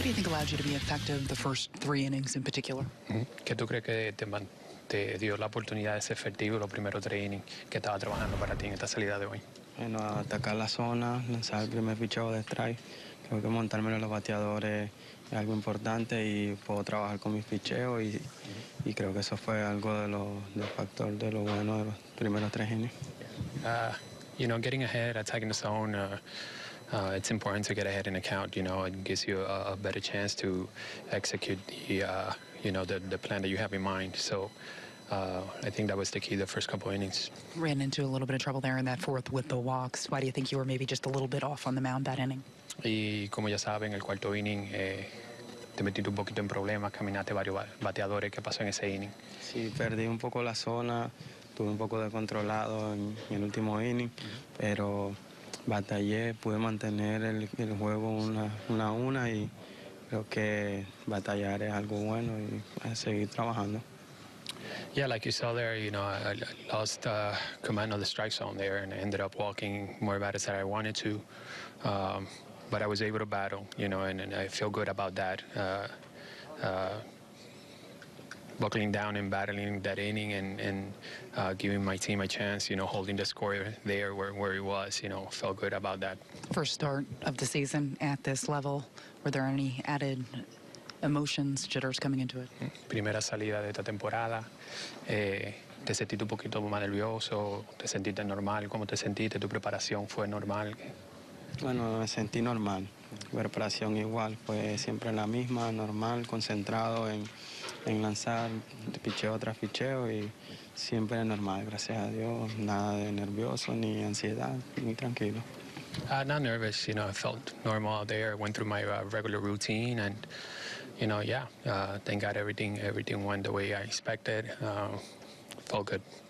What do you think allowed you to be effective the first three innings in particular? ¿Qué tú crees que te dio la oportunidad de ser efectivo los primeros tres innings que estaba trabajando para ti en esta salida de hoy? Bueno, atacar la zona, lanzar el primer picheo de strike. Creo que montarme en los bateadores es algo importante y puedo trabajar con mis picheos y creo que eso fue algo de los factores de lo bueno de los primeros tres innings. You know, getting ahead, attacking the zone, it's important to get ahead in the count. You know, it gives you a better chance to execute the, you know, the plan that you have in mind. So I think that was the key the first couple innings. Ran into a little bit of trouble there in that fourth with the walks. Why do you think you were maybe just a little bit off on the mound that inning? Y como ya saben, el cuarto inning te metiste un poquito en problemas, caminaste varios bateadores. ¿Qué pasó en ese inning? Sí, perdí un poco la zona, tuve un poco descontrolado en el último inning, pero batallé, pude mantener el juego una y creo que batallar es algo bueno y seguir trabajando. Yeah, like you saw there, you know, I lost command of the strike zone there and I ended up walking more batters than I wanted to. But I was able to battle, you know, and I feel good about that. Buckling down and battling that inning and giving my team a chance, you know, holding the score there where it was, you know, felt good about that. First start of the season at this level, were there any added emotions, jitters coming into it? Primera salida de esta temporada. ¿Te sentiste un poquito más nervioso? ¿Te sentiste normal? ¿Cómo te sentiste? ¿Tu preparación fue normal? Bueno, me sentí normal. La preparación igual, pues siempre la misma, normal, concentrado en lanzar picheo tras picheo y siempre normal, gracias a Dios. Nada de nervioso, ni ansiedad, ni tranquilo. Not nervous, you know, I felt normal out there. I went through my regular routine and, you know, yeah, thank God everything went the way I expected. Felt good.